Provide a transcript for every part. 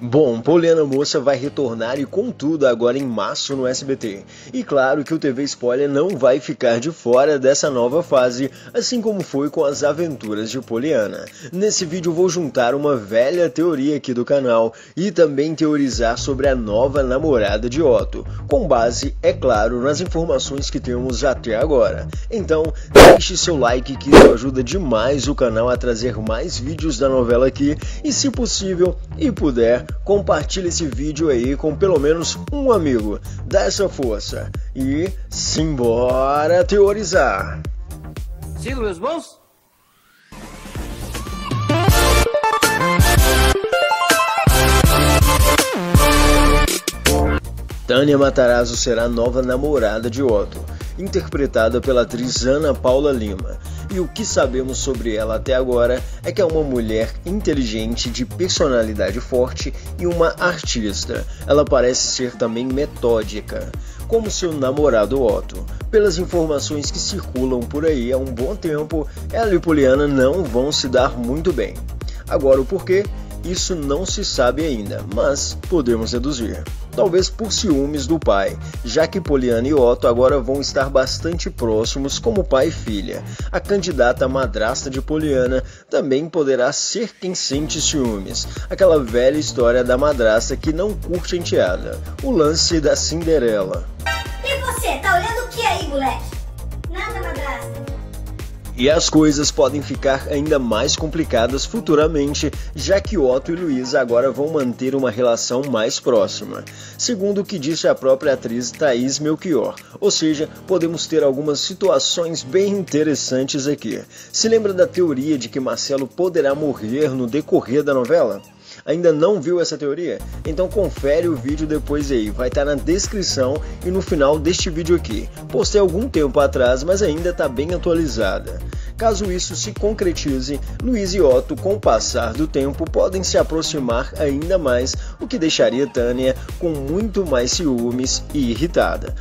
Bom, Poliana Moça vai retornar e com tudo agora em março no SBT. E claro que o TV Spoiler não vai ficar de fora dessa nova fase, assim como foi com As Aventuras de Poliana. Nesse vídeo vou juntar uma velha teoria aqui do canal e também teorizar sobre a nova namorada de Otto, com base, é claro, nas informações que temos até agora. Então, deixe seu like que isso ajuda demais o canal a trazer mais vídeos da novela aqui e, se possível e puder, compartilhe esse vídeo aí com pelo menos um amigo. Dá essa força e simbora teorizar! Sigo meus bons? Tânia Matarazzo será a nova namorada de Otto, interpretada pela atriz Ana Paula Lima. E o que sabemos sobre ela até agora é que é uma mulher inteligente, de personalidade forte e uma artista. Ela parece ser também metódica, como seu namorado Otto. Pelas informações que circulam por aí há um bom tempo, ela e Poliana não vão se dar muito bem. Agora, o porquê? Isso não se sabe ainda, mas podemos deduzir. Talvez por ciúmes do pai, já que Poliana e Otto agora vão estar bastante próximos como pai e filha. A candidata madrasta de Poliana também poderá ser quem sente ciúmes, aquela velha história da madrasta que não curte a enteada, o lance da Cinderela. E você, tá olhando o que aí, moleque? Nada, madrasta. E as coisas podem ficar ainda mais complicadas futuramente, já que Otto e Luísa agora vão manter uma relação mais próxima, segundo o que disse a própria atriz Thaís Melchior. Ou seja, podemos ter algumas situações bem interessantes aqui. Se lembra da teoria de que Marcelo poderá morrer no decorrer da novela? Ainda não viu essa teoria? Então confere o vídeo depois aí, vai estar na descrição e no final deste vídeo aqui. Postei algum tempo atrás, mas ainda está bem atualizada. Caso isso se concretize, Luísa e Otto, com o passar do tempo, podem se aproximar ainda mais, o que deixaria Tânia com muito mais ciúmes e irritada.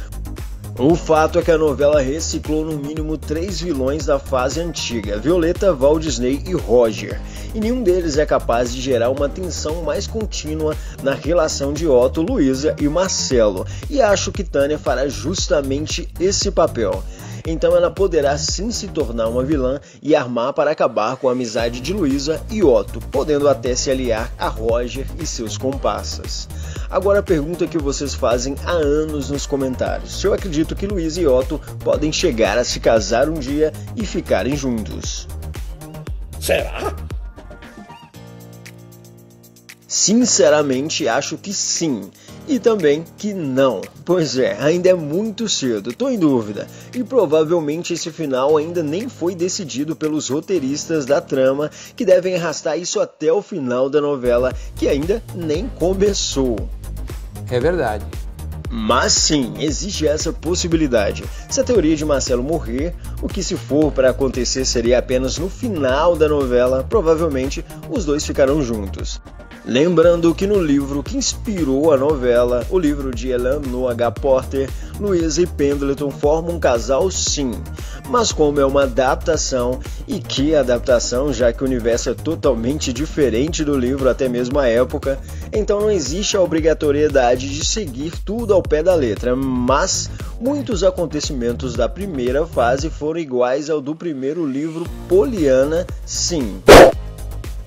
O fato é que a novela reciclou no mínimo 3 vilões da fase antiga, Violeta, Valdisney e Roger, e nenhum deles é capaz de gerar uma tensão mais contínua na relação de Otto, Luísa e Marcelo, e acho que Tânia fará justamente esse papel. Então ela poderá sim se tornar uma vilã e armar para acabar com a amizade de Luísa e Otto, podendo até se aliar a Roger e seus comparsas. Agora a pergunta que vocês fazem há anos nos comentários: eu acredito que Luísa e Otto podem chegar a se casar um dia e ficarem juntos. Será? Sinceramente, acho que sim. E também que não. Pois é, ainda é muito cedo, tô em dúvida. E provavelmente esse final ainda nem foi decidido pelos roteiristas da trama, que devem arrastar isso até o final da novela, que ainda nem começou. É verdade. Mas sim, existe essa possibilidade. Se a teoria de Marcelo morrer, o que se for para acontecer seria apenas no final da novela, provavelmente os dois ficarão juntos. Lembrando que no livro que inspirou a novela, o livro de Eleanor H. Porter, Luísa e Pendleton formam um casal sim, mas como é uma adaptação, e que adaptação, já que o universo é totalmente diferente do livro até mesmo a época, então não existe a obrigatoriedade de seguir tudo ao pé da letra, mas muitos acontecimentos da primeira fase foram iguais ao do primeiro livro Poliana, sim.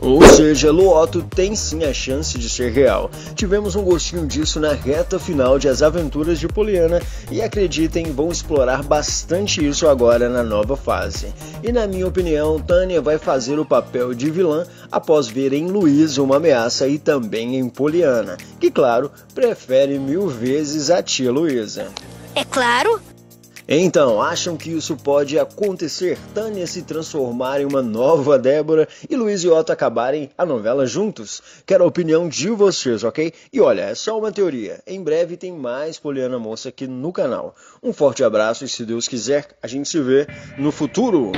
Ou seja, Otto tem sim a chance de ser real. Tivemos um gostinho disso na reta final de As Aventuras de Poliana e, acreditem, vão explorar bastante isso agora na nova fase. E na minha opinião, Tânia vai fazer o papel de vilã após ver em Luísa uma ameaça e também em Poliana, que claro, prefere 1000 vezes a tia Luísa. É claro! Então, acham que isso pode acontecer? Tânia se transformar em uma nova Débora e Luísa e Otto acabarem a novela juntos? Quero a opinião de vocês, ok? E olha, é só uma teoria. Em breve tem mais Poliana Moça aqui no canal. Um forte abraço e, se Deus quiser, a gente se vê no futuro!